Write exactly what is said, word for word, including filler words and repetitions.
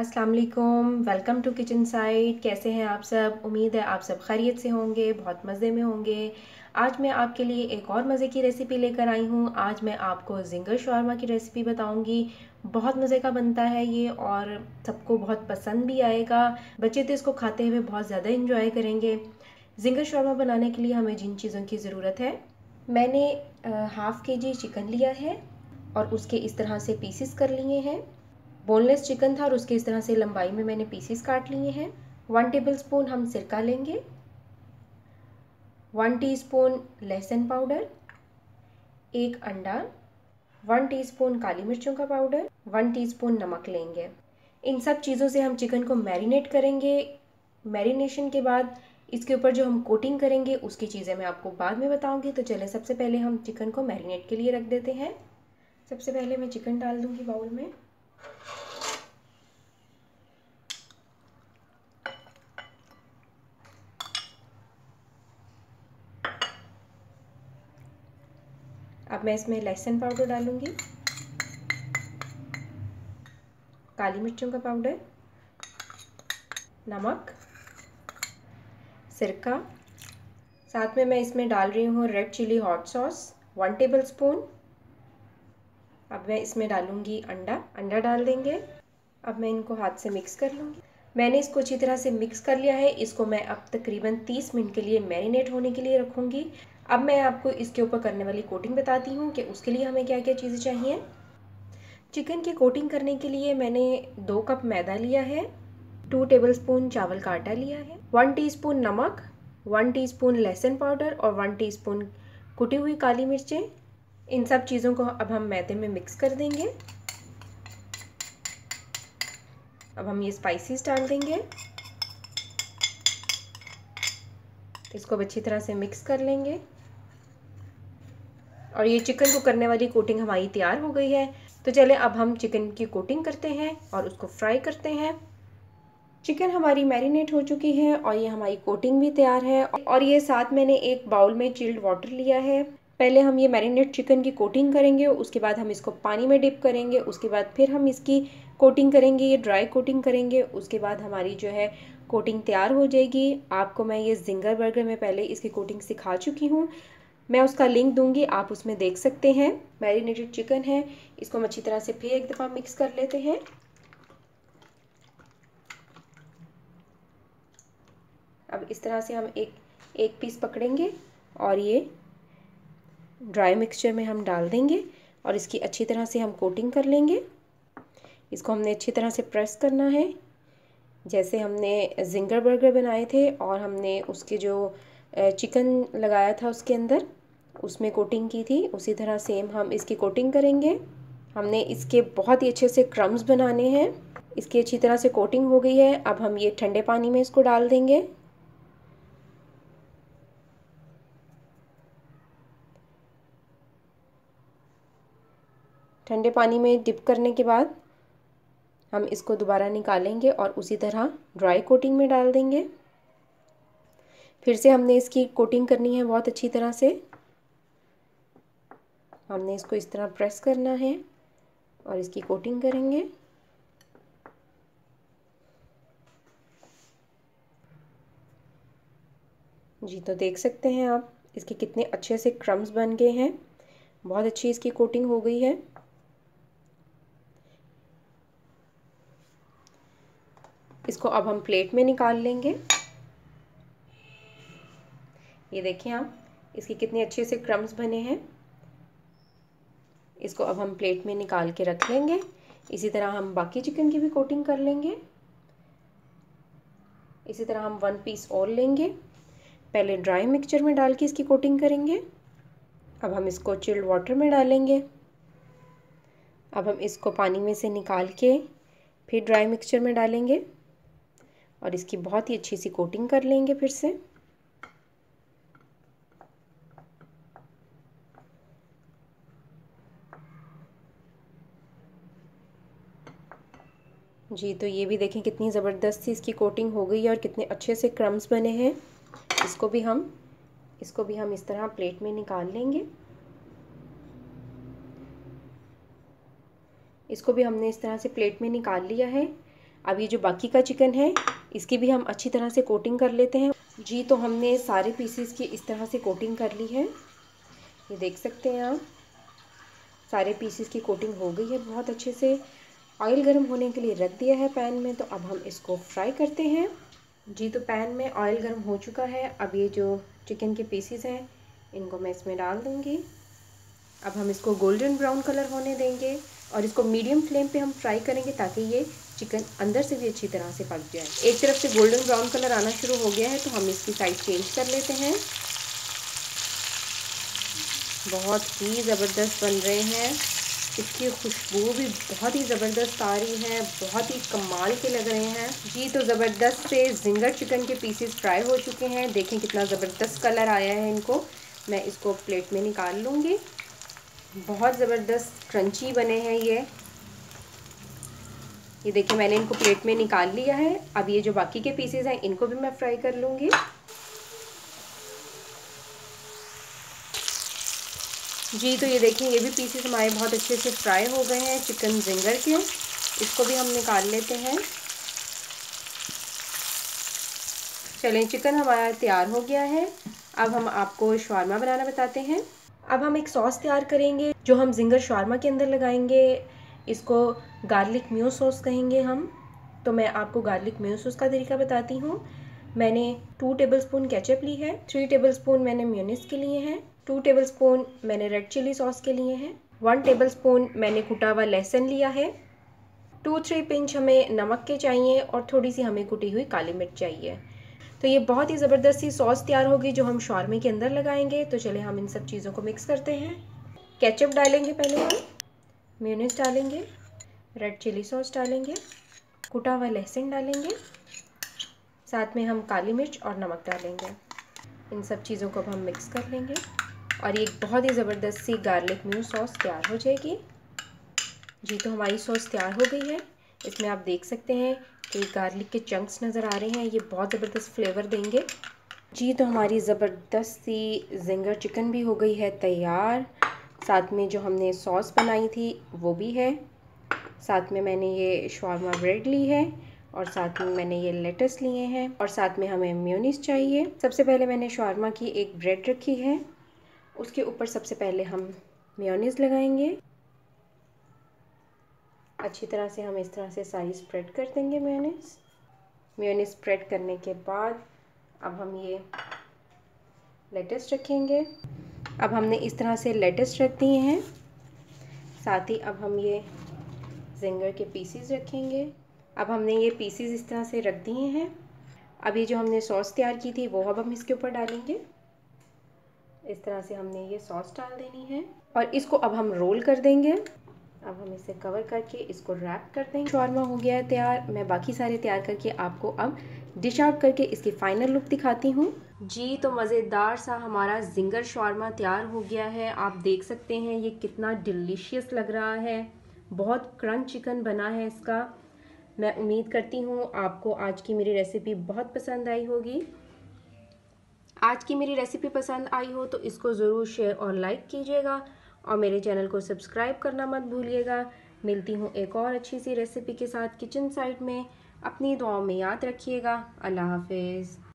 अस्सलाम वालेकुम, welcome to kitchen side. कैसे हैं आप सब? उम्मीद है आप सब खैरियत से होंगे, बहुत मज़े में होंगे। आज मैं आपके लिए एक और मज़े की रेसिपी लेकर आई हूँ। आज मैं आपको ज़िंगर शवारमा की रेसिपी बताऊँगी। बहुत मज़े का बनता है ये और सबको बहुत पसंद भी आएगा। बच्चे तो इसको खाते हुए बहुत ज़्यादा इंजॉय करेंगे। ज़िंगर शवारमा बनाने के लिए हमें जिन चीज़ों की ज़रूरत है, मैंने हाफ़ के जी चिकन लिया है और उसके इस तरह से पीसेस कर लिए हैं। बोनलेस चिकन था और उसके इस तरह से लंबाई में मैंने पीसेस काट लिए हैं। वन टेबलस्पून हम सिरका लेंगे, वन टीस्पून लहसुन पाउडर, एक अंडा, वन टीस्पून काली मिर्चों का पाउडर, वन टीस्पून नमक लेंगे। इन सब चीज़ों से हम चिकन को मैरिनेट करेंगे। मैरिनेशन के बाद इसके ऊपर जो हम कोटिंग करेंगे उसकी चीज़ें मैं आपको बाद में बताऊंगी। तो चले सबसे पहले हम चिकन को मैरिनेट के लिए रख देते हैं। सबसे पहले मैं चिकन डाल दूंगी बाउल में। अब मैं इसमें लहसुन पाउडर डालूंगी, काली मिर्चों का पाउडर, नमक, सिरका। साथ में मैं इसमें डाल रही हूँ red chilli hot sauce, one tablespoon. अब मैं इसमें डालूँगी अंडा, अंडा डाल देंगे। अब मैं इनको हाथ से मिक्स कर लूँगी। मैंने इसको अच्छी तरह से मिक्स कर लिया है। इसको मैं अब तकरीबन तीस मिनट के लिए मैरिनेट होने के लिए रखूँगी। अब मैं आपको इसके ऊपर करने वाली कोटिंग बताती हूँ कि उसके लिए हमें क्या क्या चीज़ें चाहिए। चिकन की कोटिंग करने के लिए मैंने दो कप मैदा लिया है, टू टेबलस्पून चावल का आटा लिया है, वन टीस्पून नमक, वन टीस्पून लहसुन पाउडर और वन टीस्पून कुटी हुई काली मिर्चें। इन सब चीज़ों को अब हम मैदे में मिक्स कर देंगे। अब हम ये स्पाइसेस डाल देंगे। इसको अच्छी तरह से मिक्स कर लेंगे और ये चिकन को करने वाली कोटिंग हमारी तैयार हो गई है। तो चले अब हम चिकन की कोटिंग करते हैं और उसको फ्राई करते हैं। चिकन हमारी मैरिनेट हो चुकी है और ये हमारी कोटिंग भी तैयार है। और ये साथ मैंने एक बाउल में चिल्ड वाटर लिया है। पहले हम ये मैरिनेट चिकन की कोटिंग करेंगे, उसके बाद हम इसको पानी में डिप करेंगे, उसके बाद फिर हम इसकी कोटिंग करेंगे, ये ड्राई कोटिंग करेंगे। उसके बाद हमारी जो है कोटिंग तैयार हो जाएगी। आपको मैं ये ज़िंगर बर्गर में पहले इसकी कोटिंग सिखा चुकी हूँ, मैं उसका लिंक दूंगी, आप उसमें देख सकते हैं। मैरिनेटेड चिकन है, इसको हम अच्छी तरह से फिर एक दफ़ा मिक्स कर लेते हैं। अब इस तरह से हम एक एक पीस पकड़ेंगे और ये ड्राई मिक्सचर में हम डाल देंगे और इसकी अच्छी तरह से हम कोटिंग कर लेंगे। इसको हमने अच्छी तरह से प्रेस करना है, जैसे हमने ज़िंगर बर्गर बनाए थे और हमने उसके जो चिकन लगाया था उसके अंदर, उसमें कोटिंग की थी, उसी तरह सेम हम इसकी कोटिंग करेंगे। हमने इसके बहुत ही अच्छे से क्रम्स बनाने हैं। इसकी अच्छी तरह से कोटिंग हो गई है। अब हम ये ठंडे पानी में इसको डाल देंगे। ठंडे पानी में डिप करने के बाद हम इसको दोबारा निकालेंगे और उसी तरह ड्राई कोटिंग में डाल देंगे। फिर से हमने इसकी कोटिंग करनी है बहुत अच्छी तरह से। हमने इसको इस तरह प्रेस करना है और इसकी कोटिंग करेंगे। जी तो देख सकते हैं आप इसके कितने अच्छे से क्रम्स बन गए हैं, बहुत अच्छी इसकी कोटिंग हो गई है। इसको अब हम प्लेट में निकाल लेंगे। ये देखिए आप इसके कितने अच्छे से क्रम्स बने हैं। इसको अब हम प्लेट में निकाल के रख लेंगे। इसी तरह हम बाकी चिकन की भी कोटिंग कर लेंगे। इसी तरह हम वन पीस और लेंगे, पहले ड्राई मिक्सचर में डाल के इसकी कोटिंग करेंगे। अब हम इसको चिल्ड वाटर में डालेंगे। अब हम इसको पानी में से निकाल के फिर ड्राई मिक्सचर में डालेंगे और इसकी बहुत ही अच्छी सी कोटिंग कर लेंगे फिर से। जी तो ये भी देखें कितनी ज़बरदस्त सी इसकी कोटिंग हो गई है और कितने अच्छे से क्रम्स बने हैं। इसको भी हम इसको भी हम इस तरह प्लेट में निकाल लेंगे। इसको भी हमने इस तरह से प्लेट में निकाल लिया है। अब ये जो बाकी का चिकन है इसकी भी हम अच्छी तरह से कोटिंग कर लेते हैं। जी तो हमने सारे पीसेस की इस तरह से कोटिंग कर ली है, ये देख सकते हैं आप। सारे पीसेस की कोटिंग हो गई है बहुत अच्छे से। ऑयल गर्म होने के लिए रख दिया है पैन में, तो अब हम इसको फ्राई करते हैं। जी तो पैन में ऑयल गर्म हो चुका है। अब ये जो चिकन के पीसेस हैं इनको मैं इसमें डाल दूँगी। अब हम इसको गोल्डन ब्राउन कलर होने देंगे और इसको मीडियम फ्लेम पे हम फ्राई करेंगे ताकि ये चिकन अंदर से भी अच्छी तरह से पक जाए। एक तरफ से गोल्डन ब्राउन कलर आना शुरू हो गया है, तो हम इसकी साइड चेंज कर लेते हैं। बहुत ही ज़बरदस्त बन रहे हैं, इसकी खुशबू भी बहुत ही ज़बरदस्त आ रही है, बहुत ही कमाल के लग रहे हैं। जी तो ज़बरदस्त से जिंगर चिकन के पीसेस फ्राई हो चुके हैं। देखें कितना ज़बरदस्त कलर आया है इनको। मैं इसको प्लेट में निकाल लूँगी। बहुत ज़बरदस्त क्रंची बने हैं ये ये देखिए मैंने इनको प्लेट में निकाल लिया है। अब ये जो बाकी के पीसेस हैं इनको भी मैं फ्राई कर लूँगी। जी तो ये देखिए ये भी पीसेस हमारे बहुत अच्छे से फ्राई हो गए हैं चिकन जिंगर के। इसको भी हम निकाल लेते हैं। चलें, चिकन हमारा तैयार हो गया है। अब हम आपको शवारमा बनाना बताते हैं। अब हम एक सॉस तैयार करेंगे जो हम जिंगर शवारमा के अंदर लगाएंगे। इसको गार्लिक म्यो सॉस कहेंगे हम। तो मैं आपको गार्लिक म्यो सॉस का तरीका बताती हूँ। मैंने टू टेबलस्पून केचप ली है, थ्री टेबलस्पून मैंने मेयोनीज के लिए हैं, टू टेबलस्पून मैंने रेड चिली सॉस के लिए हैं, वन टेबलस्पून मैंने कुटा हुआ लहसुन लिया है, टू थ्री पिंच हमें नमक के चाहिए और थोड़ी सी हमें कुटी हुई काली मिर्च चाहिए। तो ये बहुत ही ज़बरदस्त सी सॉस तैयार होगी जो हम शवारमे के अंदर लगाएंगे। तो चले हम इन सब चीज़ों को मिक्स करते हैं। केचप डालेंगे पहले, हम मेयोनीज डालेंगे, रेड चिली सॉस डालेंगे, कुटा हुआ लहसुन डालेंगे, साथ में हम काली मिर्च और नमक डालेंगे। इन सब चीज़ों को अब हम मिक्स कर लेंगे और ये बहुत ही ज़बरदस्त सी गार्लिक म्यो सॉस तैयार हो जाएगी। जी तो हमारी सॉस तैयार हो गई है। इसमें आप देख सकते हैं कि गार्लिक के चंक्स नज़र आ रहे हैं, ये बहुत ज़बरदस्त फ्लेवर देंगे। जी तो हमारी ज़बरदस्त सी जिंगर चिकन भी हो गई है तैयार। साथ में जो हमने सॉस बनाई थी वो भी है, साथ में मैंने ये शवारमा ब्रेड ली है और साथ में मैंने ये लेटस लिए हैं और साथ में हमें मेयोनीज चाहिए। सबसे पहले मैंने शवारमा की एक ब्रेड रखी है, उसके ऊपर सबसे पहले हम मेयोनीज लगाएंगे। अच्छी तरह से हम इस तरह से सारी स्प्रेड कर देंगे मेयोनीज। मेयोनीज स्प्रेड करने के बाद अब हम ये लेटस रखेंगे। अब हमने इस तरह से लेटस रख दिए हैं। साथ ही अब हम ये जिंगर के पीसेस रखेंगे। अब हमने ये पीसेस इस तरह से रख दिए हैं। अब ये जो हमने सॉस तैयार की थी वो अब हम इसके ऊपर डालेंगे। इस तरह से हमने ये सॉस डाल देनी है और इसको अब हम रोल कर देंगे। अब हम इसे कवर करके इसको रैप कर देंगे। शवारमा हो गया है तैयार। मैं बाकी सारे तैयार करके आपको अब डिश आउट करके इसकी फाइनल लुक दिखाती हूँ। जी तो मज़ेदार सा हमारा जिंगर शवारमा तैयार हो गया है। आप देख सकते हैं ये कितना डिलीशियस लग रहा है, बहुत क्रंच चिकन बना है इसका। मैं उम्मीद करती हूँ आपको आज की मेरी रेसिपी बहुत पसंद आई होगी। आज की मेरी रेसिपी पसंद आई हो तो इसको ज़रूर शेयर और लाइक कीजिएगा और मेरे चैनल को सब्सक्राइब करना मत भूलिएगा। मिलती हूँ एक और अच्छी सी रेसिपी के साथ किचन साइड में। अपनी दुआओं में याद रखिएगा। अल्लाह हाफिज़।